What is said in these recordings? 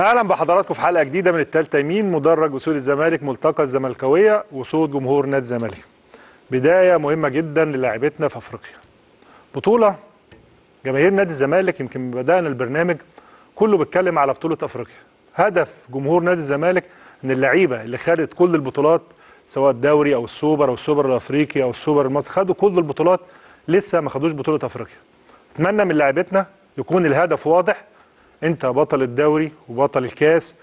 اهلا بحضراتكم في حلقه جديده من التالتة يمين، مدرج وصول الزمالك، ملتقى الزملكاويه وصوت جمهور نادي الزمالك. بدايه مهمه جدا للاعبتنا في افريقيا، بطوله جماهير نادي الزمالك يمكن بدانا البرنامج كله بيتكلم على بطوله افريقيا. هدف جمهور نادي الزمالك ان اللعيبه اللي خدت كل البطولات سواء الدوري او السوبر او السوبر الافريقي او السوبر المصري، خدوا كل البطولات، لسه ما خدوش بطوله افريقيا. اتمنى من لاعبتنا يكون الهدف واضح، انت بطل الدوري وبطل الكاس،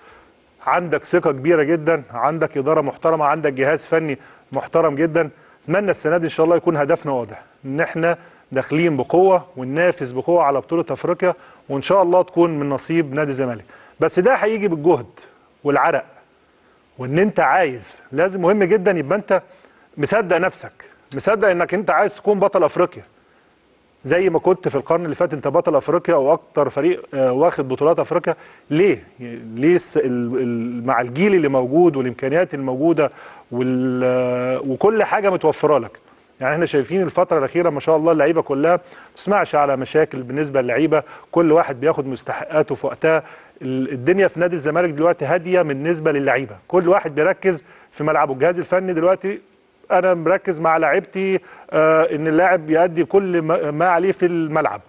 عندك ثقه كبيره جدا، عندك اداره محترمه، عندك جهاز فني محترم جدا. اتمنى السنه دي ان شاء الله يكون هدفنا واضح، ان احنا داخلين بقوه وننافس بقوه على بطوله افريقيا، وان شاء الله تكون من نصيب نادي الزمالك. بس ده هيجي بالجهد والعرق، وان انت عايز، لازم مهم جدا يبقى انت مصدق نفسك، مصدق انك انت عايز تكون بطل افريقيا. زي ما كنت في القرن اللي فات انت بطل افريقيا واكتر فريق واخد بطولات افريقيا. ليه مع الجيل اللي موجود والامكانيات الموجوده وكل حاجه متوفره لك. يعني احنا شايفين الفتره الاخيره ما شاء الله اللعيبه كلها ما تسمعش على مشاكل بالنسبه للعيبه، كل واحد بياخد مستحقاته في وقتها. الدنيا في نادي الزمالك دلوقتي هاديه بالنسبه للعيبه، كل واحد بيركز في ملعبه. الجهاز الفني دلوقتي انا مركز مع لاعبتي، ان اللاعب يؤدي كل ما عليه في الملعب.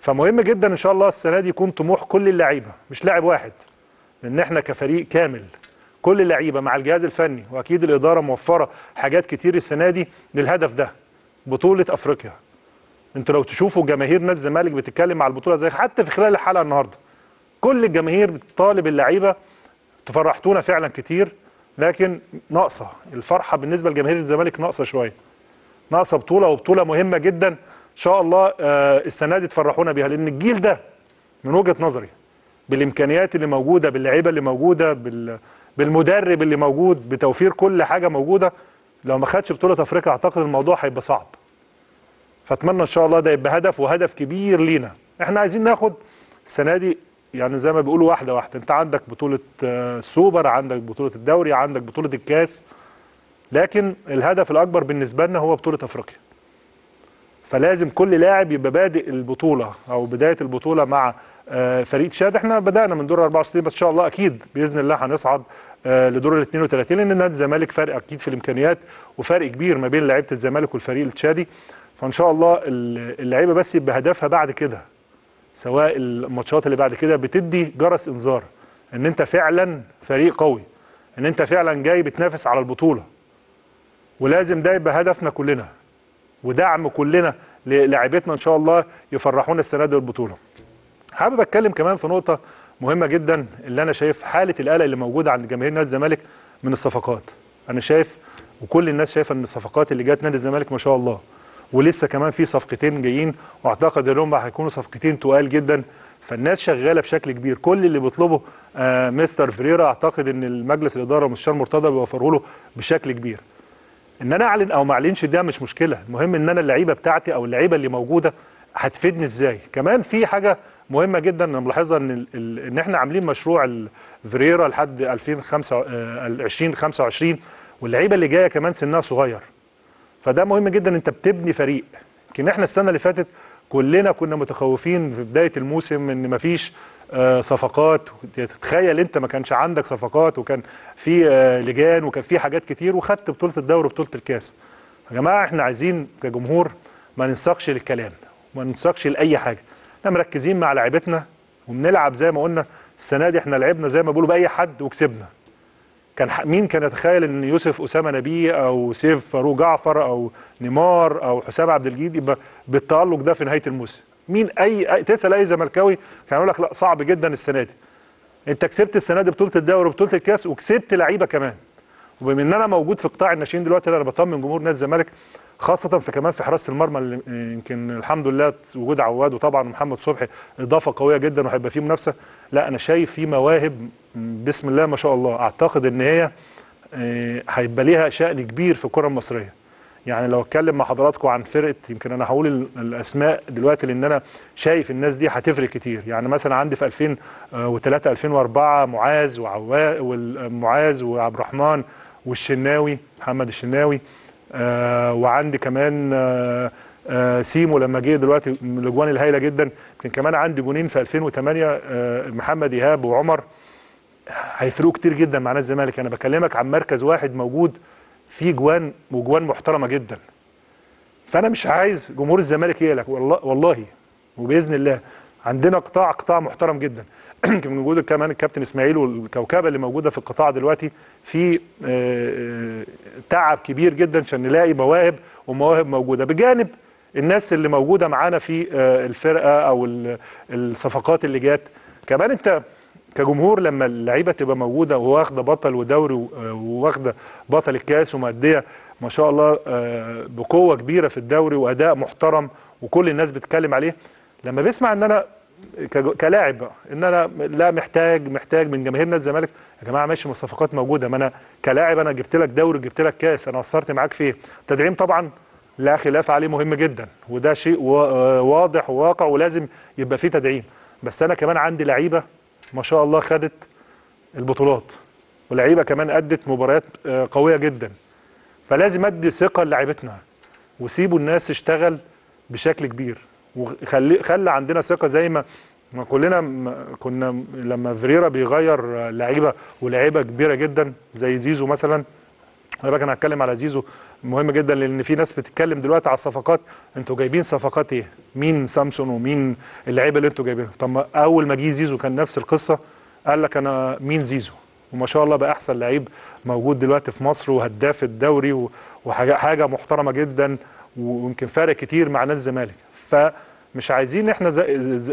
فمهم جدا ان شاء الله السنه دي يكون طموح كل اللعيبه، مش لاعب واحد، لان احنا كفريق كامل كل اللعيبه مع الجهاز الفني، واكيد الاداره موفره حاجات كتير السنه دي للهدف ده، بطوله افريقيا. انتوا لو تشوفوا جماهير نادي الزمالك بتتكلم على البطوله زي حتى في خلال الحلقه النهارده، كل الجماهير بتطالب اللعيبه، تفرحتونا فعلا كتير، لكن ناقصه الفرحه بالنسبه لجماهير الزمالك، ناقصه شويه، ناقصه بطوله، وبطوله مهمه جدا ان شاء الله السنه دي تفرحونا بيها. لان الجيل ده من وجهه نظري بالامكانيات اللي موجوده، باللعيبه اللي موجوده، بالمدرب اللي موجود، بتوفير كل حاجه موجوده، لو ما خدش بطوله افريقيا اعتقد الموضوع هيبقى صعب. فاتمنى ان شاء الله ده يبقى هدف، وهدف كبير لينا. احنا عايزين ناخد السنه دي يعني زي ما بيقولوا واحده واحده، انت عندك بطوله السوبر، عندك بطوله الدوري، عندك بطوله الكاس، لكن الهدف الاكبر بالنسبه لنا هو بطوله افريقيا. فلازم كل لاعب يبقى بادئ البطوله او بدايه البطوله مع فريق شاد. احنا بدانا من دور 64، بس ان شاء الله اكيد باذن الله هنصعد لدور ال 32، لان نادي الزمالك فرق اكيد في الامكانيات، وفرق كبير ما بين لعيبه الزمالك والفريق التشادي. فان شاء الله اللعيبه بس يبقى هدفها بعد كده، سواء الماتشات اللي بعد كده بتدي جرس انذار ان انت فعلا فريق قوي، ان انت فعلا جاي بتنافس على البطوله. ولازم ده يبقى هدفنا كلنا، ودعم كلنا للاعبتنا ان شاء الله يفرحونا السنه دي بالبطوله. حابب اتكلم كمان في نقطه مهمه جدا، اللي انا شايف حاله القلق اللي موجوده عند جماهير نادي الزمالك من الصفقات. انا شايف وكل الناس شايفه ان الصفقات اللي جت نادي الزمالك ما شاء الله، ولسه كمان في صفقتين جايين، واعتقد انهم هيكونوا صفقتين تقال جدا. فالناس شغاله بشكل كبير، كل اللي بيطلبه مستر فريرا اعتقد ان المجلس الاداره والمستشار مرتضى بيوفره له بشكل كبير. ان انا اعلن او ما اعلنش ده مش مشكله، المهم ان انا اللعيبه بتاعتي او اللعيبه اللي موجوده هتفيدني ازاي. كمان في حاجه مهمه جدا انا ملاحظها، ان احنا عاملين مشروع فريرا لحد 2025، واللعيبه اللي جايه كمان سنها صغير. فده مهم جدا، انت بتبني فريق. يمكن احنا السنه اللي فاتت كلنا كنا متخوفين في بدايه الموسم ان مفيش صفقات. تتخيل انت ما كانش عندك صفقات، وكان في لجان، وكان في حاجات كتير، وخدت بطوله الدوري وبطوله الكاس. يا جماعه احنا عايزين كجمهور ما ننساقش للكلام، ما ننساقش لاي حاجه، احنا مركزين مع لعيبتنا وبنلعب زي ما قلنا. السنه دي احنا لعبنا زي ما بيقولوا باي حد وكسبنا. مين كان يتخيل ان يوسف اسامه نبيه او سيف فاروق جعفر او نيمار او حسام عبد الجليل يبقى بالتالق ده في نهايه الموسم؟ مين تسال اي زملكاوي كان يقول لك لا صعب جدا السنه دي. انت كسبت السنه دي بطوله الدوري وبطوله الكاس، وكسبت لعيبه كمان. وبما ان انا موجود في قطاع الناشئين دلوقتي، انا بطمن جمهور نادي الزمالك، خاصه في كمان في حراسه المرمى اللي يمكن الحمد لله وجود عواد وطبعا محمد صبحي اضافه قويه جدا، وهيبقى فيه منافسه. لا انا شايف في مواهب بسم الله ما شاء الله، اعتقد ان هي هيبقى ليها شأن كبير في الكره المصريه. يعني لو اتكلم مع حضراتكم عن فرقه، يمكن انا هقول الاسماء دلوقتي لان انا شايف الناس دي هتفرق كتير. يعني مثلا عندي في 2003 2004 معاذ ومعاذ وعبد الرحمن والشناوي، محمد الشناوي، وعندي كمان سيمو لما جه دلوقتي من الاجوان الهائله جدا. يمكن كمان عندي جونين في 2008 محمد ايهاب وعمر هيفرقوا كتير جدا مع نادي الزمالك. انا بكلمك عن مركز واحد موجود فيه جوان وجوان محترمه جدا. فانا مش عايز جمهور الزمالك يقلق والله وباذن الله عندنا قطاع محترم جدا. من وجود كمان الكابتن اسماعيل والكوكبه اللي موجوده في القطاع دلوقتي في تعب كبير جدا عشان نلاقي مواهب ومواهب موجوده، بجانب الناس اللي موجوده معانا في الفرقه او الصفقات اللي جات. كمان انت كجمهور لما اللعيبه تبقى موجوده وواخده بطل ودوري وواخده بطل الكاس وماديه ما شاء الله بقوه كبيره في الدوري واداء محترم وكل الناس بتتكلم عليه، لما بيسمع ان انا كلاعب ان انا لا محتاج من جماهير نادي الزمالك، يا جماعه ماشي ما الصفقات موجوده، ما انا كلاعب انا جبت لك دوري جبت لك كاس، انا قصرت معاك في ايه؟ التدعيم طبعا لا خلاف عليه مهم جدا وده شيء واضح وواقع ولازم يبقى فيه تدعيم، بس انا كمان عندي لعيبه ما شاء الله خدت البطولات ولعيبه كمان ادت مباريات قويه جدا، فلازم ادي ثقه للاعيبتنا وسيبوا الناس تشتغل بشكل كبير وخلي عندنا ثقه زي ما كلنا كنا لما فيريرا بيغير لعيبه ولاعيبه كبيره جدا زي زيزو مثلا. انا هتكلم على زيزو مهم جدا لان في ناس بتتكلم دلوقتي على الصفقات، انتوا جايبين صفقات ايه؟ مين سامسون ومين اللعيبه اللي انتوا جايبينها؟ طب ما اول ما جه زيزو كان نفس القصه، قال لك انا مين زيزو؟ وما شاء الله بقى احسن لعيب موجود دلوقتي في مصر وهداف الدوري وحاجه محترمه جدا ويمكن فارق كتير مع نادي الزمالك. فمش عايزين احنا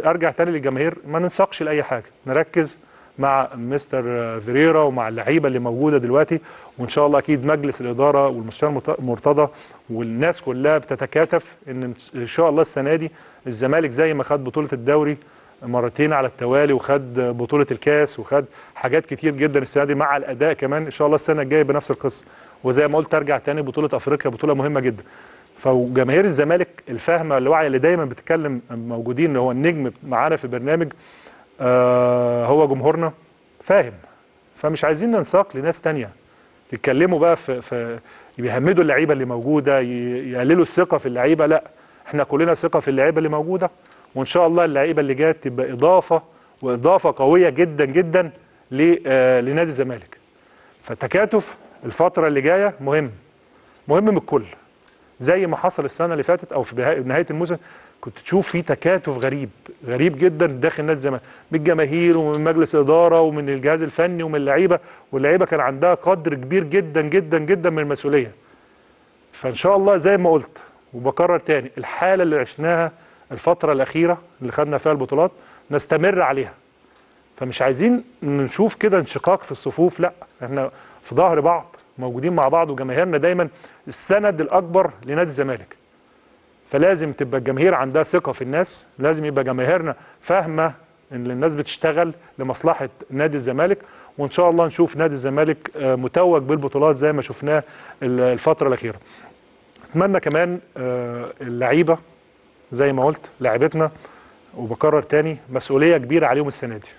ارجع تاني للجماهير ما ننساقش لاي حاجه، نركز مع مستر فيريرا ومع اللعيبه اللي موجوده دلوقتي، وان شاء الله اكيد مجلس الاداره والمستشار مرتضى والناس كلها بتتكاتف ان شاء الله السنه دي الزمالك زي ما خد بطوله الدوري مرتين على التوالي وخد بطوله الكاس وخد حاجات كتير جدا السنه دي مع الاداء كمان، ان شاء الله السنه الجايه بنفس القصه، وزي ما قلت ارجع تاني بطوله افريقيا بطوله مهمه جدا. فجماهير الزمالك الفاهمه الواعيه اللي دايما بتتكلم موجودين اللي هو النجم معانا في البرنامج هو جمهورنا فاهم، فمش عايزين ننساق لناس تانية يتكلموا بقى في بيهمدوا اللعيبه اللي موجوده يقللوا الثقه في اللعيبه، لا احنا كلنا ثقه في اللعيبه اللي موجوده، وان شاء الله اللعيبه اللي جايه تبقى اضافه واضافه قويه جدا جدا لنادي الزمالك. فالتكاتف الفتره اللي جايه مهم من الكل، زي ما حصل السنه اللي فاتت او في نهايه الموسم كنت تشوف في تكاتف غريب جدا داخل نادي الزمالك من الجماهير ومن مجلس الاداره ومن الجهاز الفني ومن اللعيبه، واللعيبه كان عندها قدر كبير جدا جدا جدا من المسؤوليه. فان شاء الله زي ما قلت وبكرر تاني، الحاله اللي عشناها الفتره الاخيره اللي خدنا فيها البطولات نستمر عليها، فمش عايزين نشوف كده انشقاق في الصفوف، لا احنا في ظهر بعض موجودين مع بعض وجماهيرنا دايما السند الاكبر لنادي الزمالك. فلازم تبقى الجماهير عندها ثقه في الناس، لازم يبقى جماهيرنا فاهمه ان الناس بتشتغل لمصلحه نادي الزمالك، وان شاء الله نشوف نادي الزمالك متوج بالبطولات زي ما شفناه الفتره الاخيره. اتمنى كمان اللعيبه زي ما قلت لعيبتنا وبكرر تاني مسؤوليه كبيره عليهم السنه دي.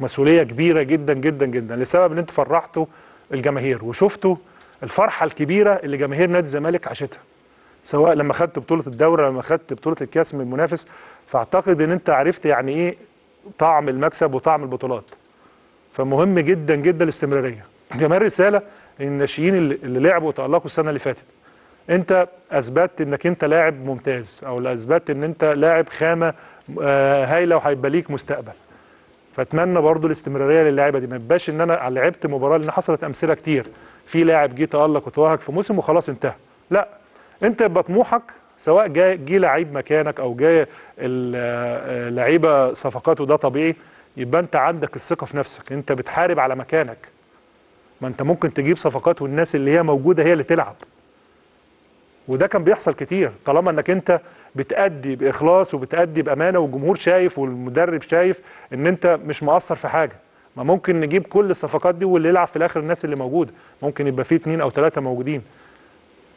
مسؤوليه كبيره جدا جدا جدا لسبب ان انتوا فرحتوا الجماهير وشفتوا الفرحه الكبيره اللي جماهير نادي الزمالك عاشتها، سواء لما خدت بطوله الدوري لما خدت بطوله الكاس من المنافس. فاعتقد ان انت عرفت يعني ايه طعم المكسب وطعم البطولات، فمهم جدا جدا الاستمراريه. كمان رساله للناشئين اللي لعبوا وتالقوا السنه اللي فاتت، انت اثبتت انك انت لاعب ممتاز او اثبتت ان انت لاعب خامه هايله وهيبقى ليك مستقبل، فاتمنى برضو الاستمراريه للاعيبه دي. ما يبقاش ان انا لعبت مباراه، لان حصلت امثله كتير في لاعب جه تالق وتوهج في موسم وخلاص انتهى، لا انت يبقى طموحك سواء جه لعيب مكانك او جه اللعيبه صفقات وده طبيعي، يبقى انت عندك الثقه في نفسك، انت بتحارب على مكانك. ما انت ممكن تجيب صفقات والناس اللي هي موجوده هي اللي تلعب، وده كان بيحصل كتير طالما انك انت بتأدي بإخلاص وبتأدي بأمانة والجمهور شايف والمدرب شايف ان انت مش مقصر في حاجة. ما ممكن نجيب كل الصفقات دي واللي يلعب في الاخر الناس اللي موجودة، ممكن يبقى فيه 2 أو 3 موجودين.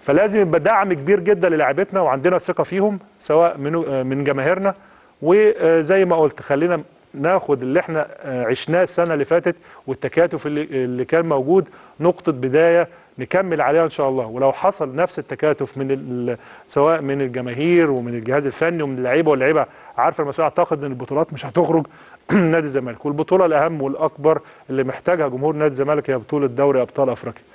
فلازم يبقى دعم كبير جدا للاعيبتنا وعندنا ثقة فيهم سواء من جماهيرنا، وزي ما قلت خلينا ناخد اللي احنا عشناه السنه اللي فاتت والتكاتف اللي كان موجود نقطه بدايه نكمل عليها ان شاء الله. ولو حصل نفس التكاتف من سواء من الجماهير ومن الجهاز الفني ومن اللعيبه واللعيبه عارفه المسؤوليه، اعتقد ان البطولات مش هتخرج نادي الزمالك. والبطوله الاهم والاكبر اللي محتاجها جمهور نادي الزمالك هي بطوله دوري ابطال افريقيا.